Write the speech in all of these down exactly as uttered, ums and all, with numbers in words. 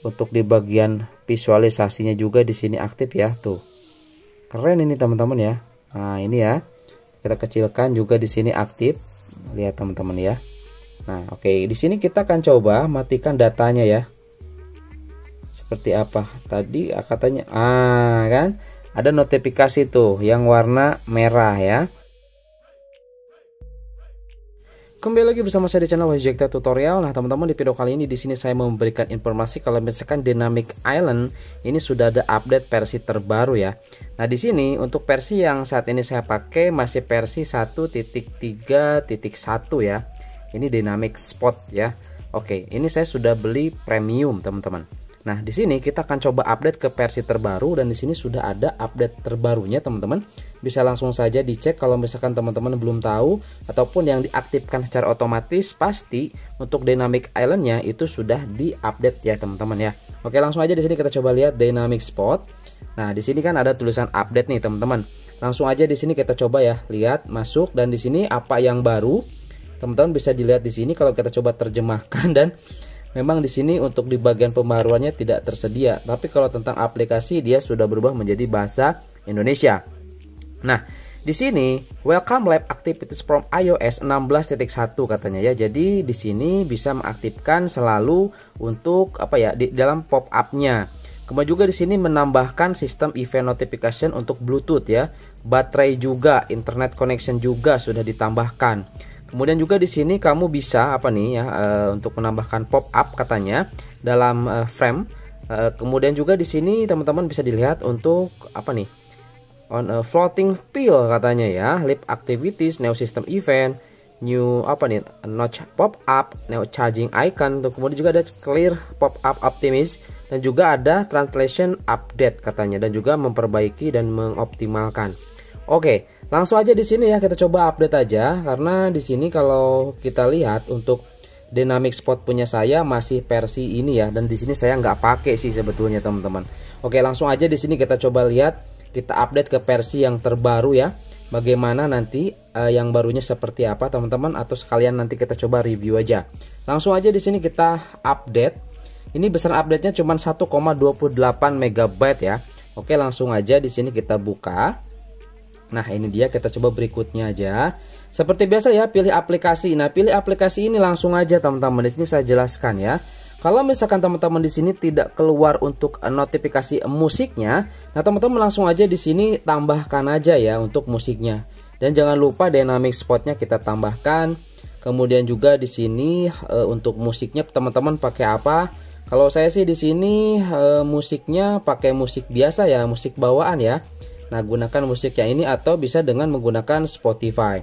Untuk di bagian visualisasinya juga di sini aktif ya, tuh. Keren ini teman-teman ya. Nah, ini ya. Kita kecilkan juga di sini aktif. Lihat teman-teman ya. Nah, oke, okay. Di sini kita akan coba matikan datanya ya. Seperti apa? Tadi katanya ah kan ada notifikasi tuh yang warna merah ya. Kembali lagi bersama saya di channel Wahyu Zekta Tutorial. Nah teman-teman, di video kali ini di sini saya memberikan informasi kalau misalkan Dynamic Island ini sudah ada update versi terbaru ya. Nah di sini untuk versi yang saat ini saya pakai masih versi satu titik tiga titik satu ya. Ini Dynamic Spot ya. Oke, ini saya sudah beli premium teman-teman. Nah di sini kita akan coba update ke versi terbaru dan di sini sudah ada update terbarunya teman-teman. Bisa langsung saja dicek kalau misalkan teman-teman belum tahu, ataupun yang diaktifkan secara otomatis pasti untuk Dynamic Island-nya itu sudah diupdate ya teman-teman ya. Oke, langsung aja di sini kita coba lihat Dynamic Spot. Nah, di sini kan ada tulisan update nih teman-teman. Langsung aja di sini kita coba ya, lihat masuk dan di sini apa yang baru. Teman-teman bisa dilihat di sini kalau kita coba terjemahkan, dan memang di sini untuk di bagian pembaruannya tidak tersedia, tapi kalau tentang aplikasi dia sudah berubah menjadi bahasa Indonesia. Nah, di sini welcome lab activities from iOS enam belas titik satu katanya ya. Jadi di sini bisa mengaktifkan selalu untuk apa ya, di dalam pop-up-nya. Kemudian juga di sini menambahkan sistem event notification untuk Bluetooth ya. Baterai juga, internet connection juga sudah ditambahkan. Kemudian juga di sini kamu bisa apa nih ya, e, untuk menambahkan pop-up katanya dalam e, frame. E, kemudian juga di sini teman-teman bisa dilihat untuk apa nih? On a floating fill katanya ya, live activities, new system event, new apa nih, notch pop up, new charging icon. Kemudian juga ada clear pop up optimize, dan juga ada translation update katanya, dan juga memperbaiki dan mengoptimalkan. Oke, langsung aja di sini ya kita coba update aja, karena di sini kalau kita lihat untuk Dynamic Spot punya saya masih versi ini ya, dan di sini saya nggak pakai sih sebetulnya teman-teman. Oke, langsung aja di sini kita coba lihat. Kita update ke versi yang terbaru ya. Bagaimana nanti uh, yang barunya seperti apa teman-teman, atau sekalian nanti kita coba review aja. Langsung aja di sini kita update. Ini besar update-nya cuma satu koma dua delapan megabyte ya. Oke, langsung aja di sini kita buka. Nah, ini dia, kita coba berikutnya aja. Seperti biasa ya, pilih aplikasi. Nah, pilih aplikasi ini langsung aja teman-teman. Di sini saya jelaskan ya. Kalau misalkan teman-teman di sini tidak keluar untuk notifikasi musiknya, nah teman-teman langsung aja di sini tambahkan aja ya untuk musiknya. Dan jangan lupa Dynamic Spotnya kita tambahkan. Kemudian juga di sini e, untuk musiknya teman-teman pakai apa? Kalau saya sih di sini e, musiknya pakai musik biasa ya, musik bawaan ya. Nah, gunakan musik yang ini atau bisa dengan menggunakan Spotify.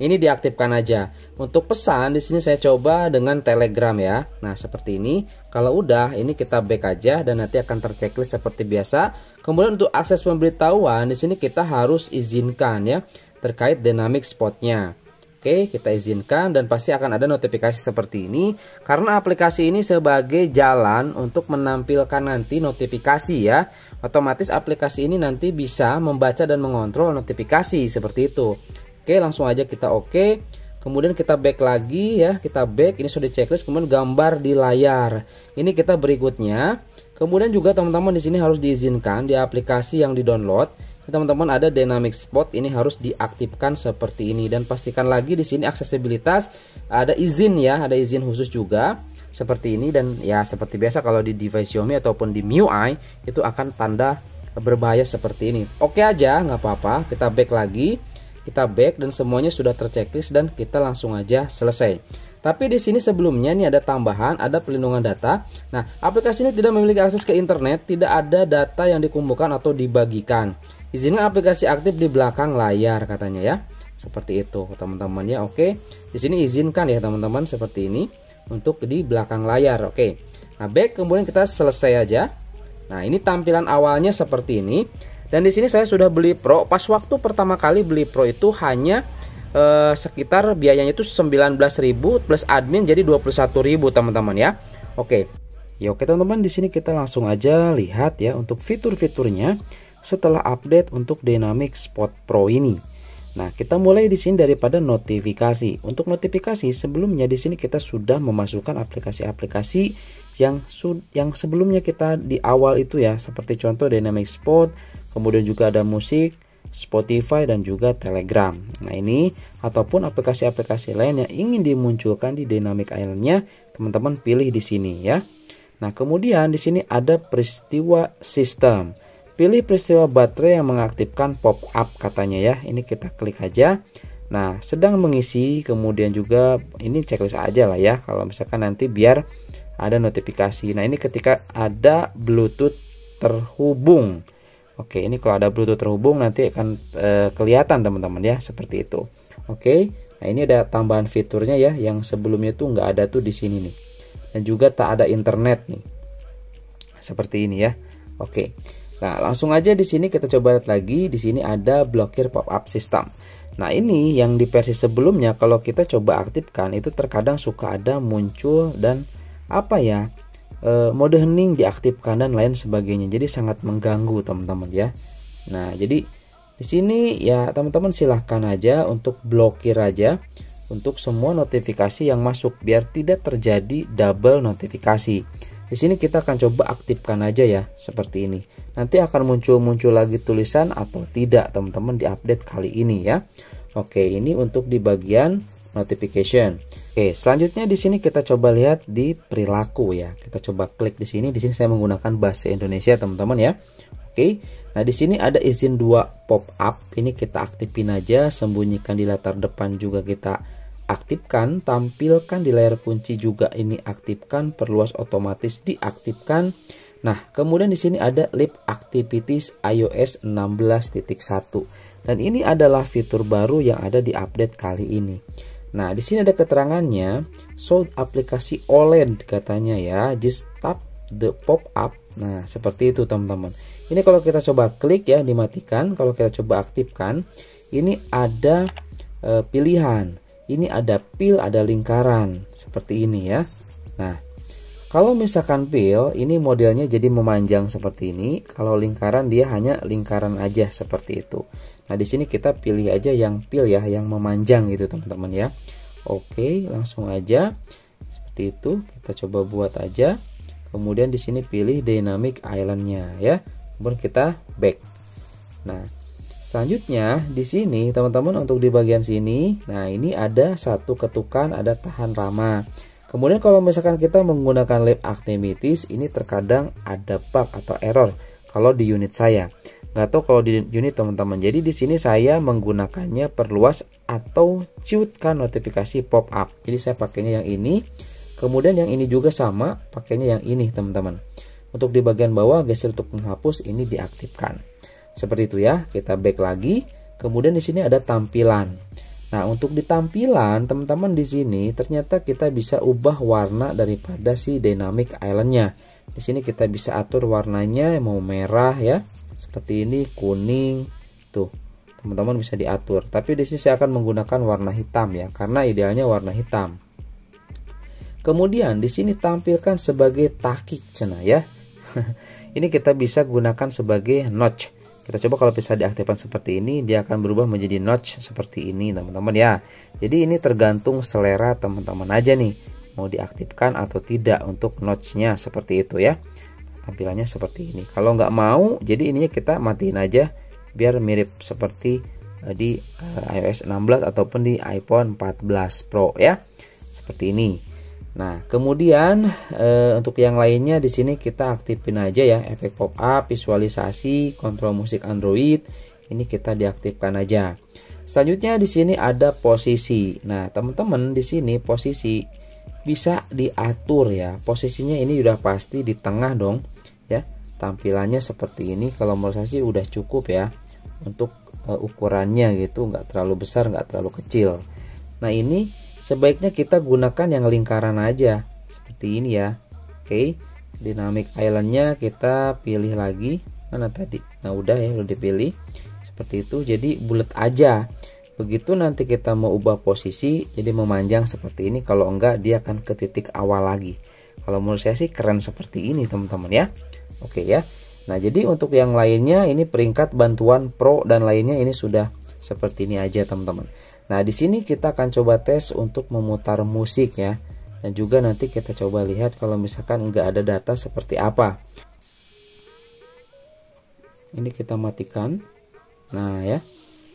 Ini diaktifkan aja. Untuk pesan di sini saya coba dengan Telegram ya. Nah, seperti ini. Kalau udah, ini kita back aja dan nanti akan terchecklist seperti biasa. Kemudian untuk akses pemberitahuan di sini kita harus izinkan ya terkait Dynamic Spot-nya. Oke, kita izinkan dan pasti akan ada notifikasi seperti ini, karena aplikasi ini sebagai jalan untuk menampilkan nanti notifikasi ya. Otomatis aplikasi ini nanti bisa membaca dan mengontrol notifikasi seperti itu. Oke, langsung aja kita oke. Kemudian kita back lagi ya, kita back, ini sudah checklist, kemudian gambar di layar. Ini kita berikutnya. Kemudian juga teman-teman di sini harus diizinkan di aplikasi yang di-download. Teman-teman ada Dynamic Spot, ini harus diaktifkan seperti ini, dan pastikan lagi di sini aksesibilitas ada izin ya, ada izin khusus juga. Seperti ini, dan ya seperti biasa kalau di device Xiaomi ataupun di M I U I itu akan tanda berbahaya seperti ini. Oke aja, nggak apa-apa. Kita back lagi. Kita back dan semuanya sudah terchecklist dan kita langsung aja selesai. Tapi di sini sebelumnya nih ada tambahan, ada pelindungan data. Nah, aplikasi ini tidak memiliki akses ke internet, tidak ada data yang dikumpulkan atau dibagikan. Izinkan aplikasi aktif di belakang layar katanya ya. Seperti itu teman-teman ya. Oke. Di sini izinkan ya teman-teman seperti ini untuk di belakang layar. Oke. Nah, back, kemudian kita selesai aja. Nah, ini tampilan awalnya seperti ini. Dan di sini saya sudah beli Pro. Pas waktu pertama kali beli Pro itu hanya eh, sekitar biayanya itu sembilan belas ribu plus admin, jadi dua puluh satu ribu teman-teman ya. Oke. Ya oke teman-teman, di sini kita langsung aja lihat ya untuk fitur-fiturnya setelah update untuk Dynamic Spot Pro ini. Nah, kita mulai di sini daripada notifikasi. Untuk notifikasi sebelumnya di sini kita sudah memasukkan aplikasi-aplikasi yang yang sebelumnya kita di awal itu ya, seperti contoh Dynamic Spot, kemudian juga ada musik, Spotify dan juga Telegram. Nah, ini ataupun aplikasi-aplikasi lain yang ingin dimunculkan di Dynamic Island-nya, teman-teman pilih di sini ya. Nah, kemudian di sini ada peristiwa sistem. Pilih peristiwa baterai yang mengaktifkan pop-up katanya ya. Ini kita klik aja. Nah, sedang mengisi, kemudian juga ini checklist aja lah ya, kalau misalkan nanti biar ada notifikasi. Nah, ini ketika ada Bluetooth terhubung. Oke, ini kalau ada Bluetooth terhubung nanti akan e, kelihatan teman-teman ya, seperti itu. Oke, nah ini ada tambahan fiturnya ya, yang sebelumnya tuh nggak ada tuh di sini nih. Dan juga tak ada internet nih, seperti ini ya. Oke. Nah, langsung aja di sini kita coba lihat lagi. Di sini ada blokir pop-up system. Nah, ini yang di versi sebelumnya kalau kita coba aktifkan itu terkadang suka ada muncul dan apa ya, e, mode hening diaktifkan dan lain sebagainya. Jadi sangat mengganggu teman-teman ya. Nah, jadi di sini ya teman-teman silahkan aja untuk blokir aja untuk semua notifikasi yang masuk biar tidak terjadi double notifikasi. Di sini kita akan coba aktifkan aja ya, seperti ini. Nanti akan muncul-muncul lagi tulisan atau tidak teman-teman di update kali ini ya. Oke, ini untuk di bagian notification. Oke, selanjutnya di sini kita coba lihat di perilaku ya. Kita coba klik di sini. Di sini saya menggunakan bahasa Indonesia teman-teman ya. Oke. Nah, di sini ada izin dua pop-up. Ini kita aktifin aja, sembunyikan di latar depan juga kita aktifkan, tampilkan di layar kunci juga ini aktifkan, perluas otomatis diaktifkan. Nah, kemudian di sini ada Live Activities iOS enam belas titik satu. Dan ini adalah fitur baru yang ada di update kali ini. Nah, di sini ada keterangannya, show aplikasi O L E D katanya ya, just tap the pop-up. Nah, seperti itu teman-teman. Ini kalau kita coba klik ya dimatikan, kalau kita coba aktifkan, ini ada e, pilihan. Ini ada pil, ada lingkaran seperti ini ya. Nah, kalau misalkan pil ini modelnya jadi memanjang seperti ini, kalau lingkaran dia hanya lingkaran aja seperti itu. Nah, di sini kita pilih aja yang pil ya, yang memanjang gitu teman-teman ya. Oke, langsung aja seperti itu kita coba buat aja. Kemudian di sini pilih Dynamic Island-nya ya. Kemudian kita back. Nah, selanjutnya di sini teman-teman untuk di bagian sini, nah ini ada satu ketukan, ada tahan lama. Kemudian kalau misalkan kita menggunakan Live Activities, ini terkadang ada bug atau error kalau di unit saya. Nggak tahu kalau di unit teman-teman. Jadi di sini saya menggunakannya perluas atau ciutkan notifikasi pop up. Jadi saya pakainya yang ini. Kemudian yang ini juga sama, pakainya yang ini teman-teman. Untuk di bagian bawah geser untuk menghapus ini diaktifkan. Seperti itu ya, kita back lagi. Kemudian di sini ada tampilan. Nah, untuk di tampilan teman-teman di sini ternyata kita bisa ubah warna daripada si Dynamic Island-nya. Di sini kita bisa atur warnanya mau merah ya, seperti ini, kuning. Tuh, teman-teman bisa diatur. Tapi di sini saya akan menggunakan warna hitam ya, karena idealnya warna hitam. Kemudian di sini tampilkan sebagai takik cena ya. Ini kita bisa gunakan sebagai notch. Kita coba kalau bisa diaktifkan seperti ini, dia akan berubah menjadi notch seperti ini teman-teman ya. Jadi ini tergantung selera teman-teman aja nih, mau diaktifkan atau tidak untuk notchnya seperti itu ya. Tampilannya seperti ini. Kalau nggak mau, jadi ininya kita matiin aja biar mirip seperti di iOS enam belas ataupun di iPhone empat belas Pro ya, seperti ini. Nah, kemudian e, untuk yang lainnya di sini kita aktifin aja ya, efek pop-up, visualisasi, kontrol musik Android, ini kita diaktifkan aja. Selanjutnya di sini ada posisi. Nah, teman-teman di sini posisi bisa diatur ya. Posisinya ini udah pasti di tengah dong ya. Tampilannya seperti ini kalau menurut saya sih udah cukup ya. Untuk e, ukurannya gitu, nggak terlalu besar, nggak terlalu kecil. Nah, ini sebaiknya kita gunakan yang lingkaran aja seperti ini ya. Oke, Dynamic Island-nya kita pilih lagi, mana tadi? Nah, udah ya, udah dipilih seperti itu. Jadi bulat aja. Begitu nanti kita mau ubah posisi jadi memanjang seperti ini, kalau enggak dia akan ke titik awal lagi. Kalau menurut saya sih keren seperti ini teman-teman ya. Oke ya. Nah, jadi untuk yang lainnya ini peringkat bantuan pro dan lainnya ini sudah seperti ini aja teman-teman. Nah di sini kita akan coba tes untuk memutar musik ya, dan juga nanti kita coba lihat kalau misalkan nggak ada data seperti apa. Ini kita matikan. Nah ya,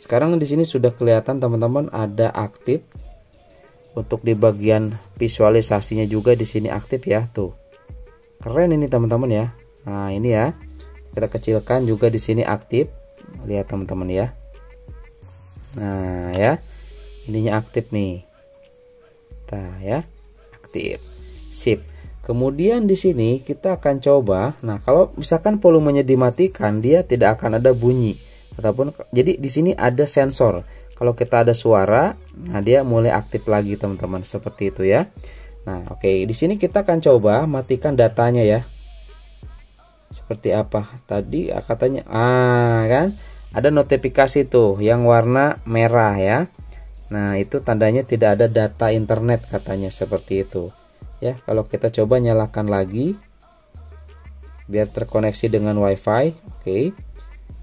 sekarang di sini sudah kelihatan teman-teman ada aktif. Untuk di bagian visualisasinya juga di sini aktif ya, tuh. Keren ini teman-teman ya. Nah, ini ya. Kita kecilkan juga di sini aktif. Lihat teman-teman ya. Nah, ya. Ininya aktif nih. Nah, ya. Aktif. Sip. Kemudian di sini kita akan coba. Nah, kalau misalkan volumenya dimatikan, dia tidak akan ada bunyi ataupun jadi di sini ada sensor. Kalau kita ada suara, nah dia mulai aktif lagi teman-teman, seperti itu ya. Nah, oke, okay. Di sini kita akan coba matikan datanya ya. Seperti apa? Tadi katanya ah kan ada notifikasi tuh yang warna merah ya. Nah, itu tandanya tidak ada data internet katanya, seperti itu. Ya, kalau kita coba nyalakan lagi biar terkoneksi dengan WiFi, oke. Okay.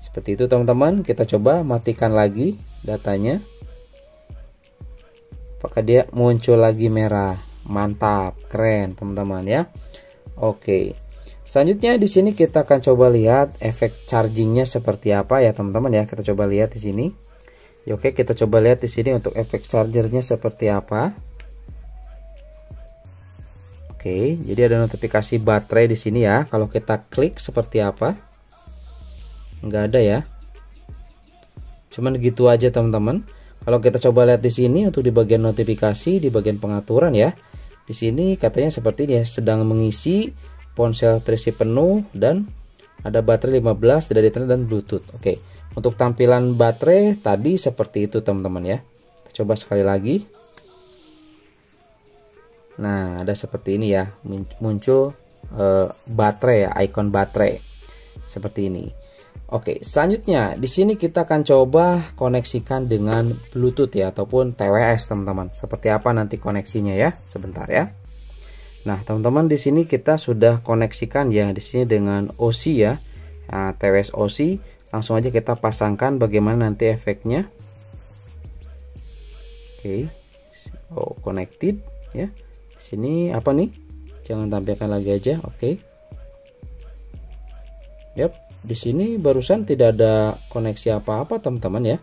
Seperti itu teman-teman, kita coba matikan lagi datanya. Apakah dia muncul lagi merah? Mantap, keren teman-teman ya. Oke. Selanjutnya di sini kita akan coba lihat efek chargingnya seperti apa ya teman-teman ya. Kita coba lihat di sini. Ya, oke, kita coba lihat di sini untuk efek chargernya seperti apa. Oke, jadi ada notifikasi baterai di sini ya. Kalau kita klik seperti apa? Nggak ada ya, cuman gitu aja teman-teman. Kalau kita coba lihat di sini untuk di bagian notifikasi, di bagian pengaturan ya, di sini katanya seperti ini ya, sedang mengisi ponsel terisi penuh dan ada baterai lima belas, tidak ada internet dan Bluetooth. Oke, untuk tampilan baterai tadi seperti itu teman-teman ya. Kita coba sekali lagi. Nah, ada seperti ini ya, muncul eh, baterai ya, icon baterai seperti ini. Oke, selanjutnya di sini kita akan coba koneksikan dengan Bluetooth ya, ataupun T W S teman-teman. Seperti apa nanti koneksinya ya? Sebentar ya. Nah, teman-teman di sini kita sudah koneksikan ya di sini dengan O C ya. Nah, T W S O C, langsung aja kita pasangkan bagaimana nanti efeknya. Oke. Oh, connected ya. Di sini apa nih? Jangan tampilkan lagi aja. Oke. Yap. Di sini barusan tidak ada koneksi apa-apa teman-teman ya,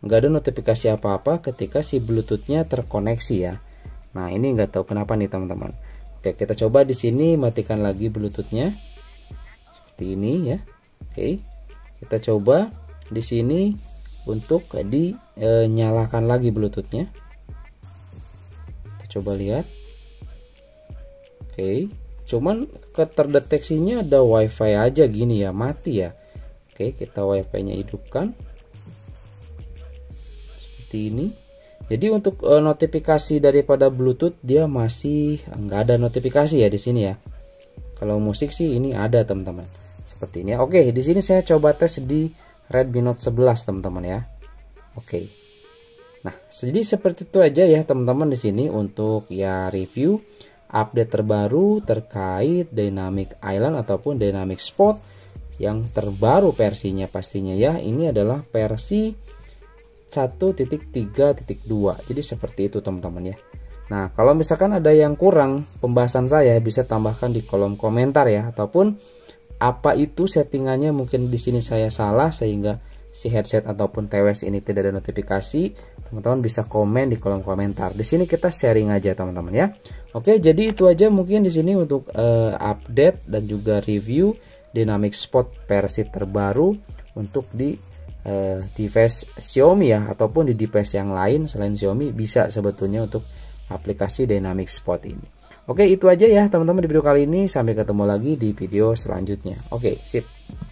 nggak ada notifikasi apa-apa ketika si Bluetooth-nya terkoneksi ya. Nah ini nggak tahu kenapa nih teman-teman. Oke, kita coba di sini matikan lagi Bluetooth-nya seperti ini ya. Oke, kita coba di sini untuk dinyalakan e, lagi Bluetooth-nya. Kita coba lihat. Oke. Cuman keterdeteksinya ada WiFi aja gini ya, mati ya. Oke, kita WiFi-nya hidupkan seperti ini. Jadi untuk e, notifikasi daripada Bluetooth dia masih enggak ada notifikasi ya di sini ya. Kalau musik sih ini ada teman-teman, seperti ini. Oke, di sini saya coba tes di Redmi Note sebelas teman-teman ya. Oke. Nah, jadi seperti itu aja ya teman-teman di sini untuk ya review update terbaru terkait Dynamic Island ataupun Dynamic Spot yang terbaru versinya pastinya ya. Ini adalah versi satu titik tiga titik dua. Jadi seperti itu teman-teman ya. Nah, kalau misalkan ada yang kurang pembahasan saya bisa tambahkan di kolom komentar ya, ataupun apa itu settingannya, mungkin di sini saya salah sehingga si headset ataupun T W S ini tidak ada notifikasi. Teman-teman bisa komen di kolom komentar. Di sini kita sharing aja teman-teman ya. Oke, jadi itu aja mungkin di sini untuk uh, update dan juga review Dynamic Spot versi terbaru untuk di uh, device Xiaomi ya, ataupun di device yang lain selain Xiaomi bisa sebetulnya untuk aplikasi Dynamic Spot ini. Oke, itu aja ya teman-teman di video kali ini. Sampai ketemu lagi di video selanjutnya. Oke, sip.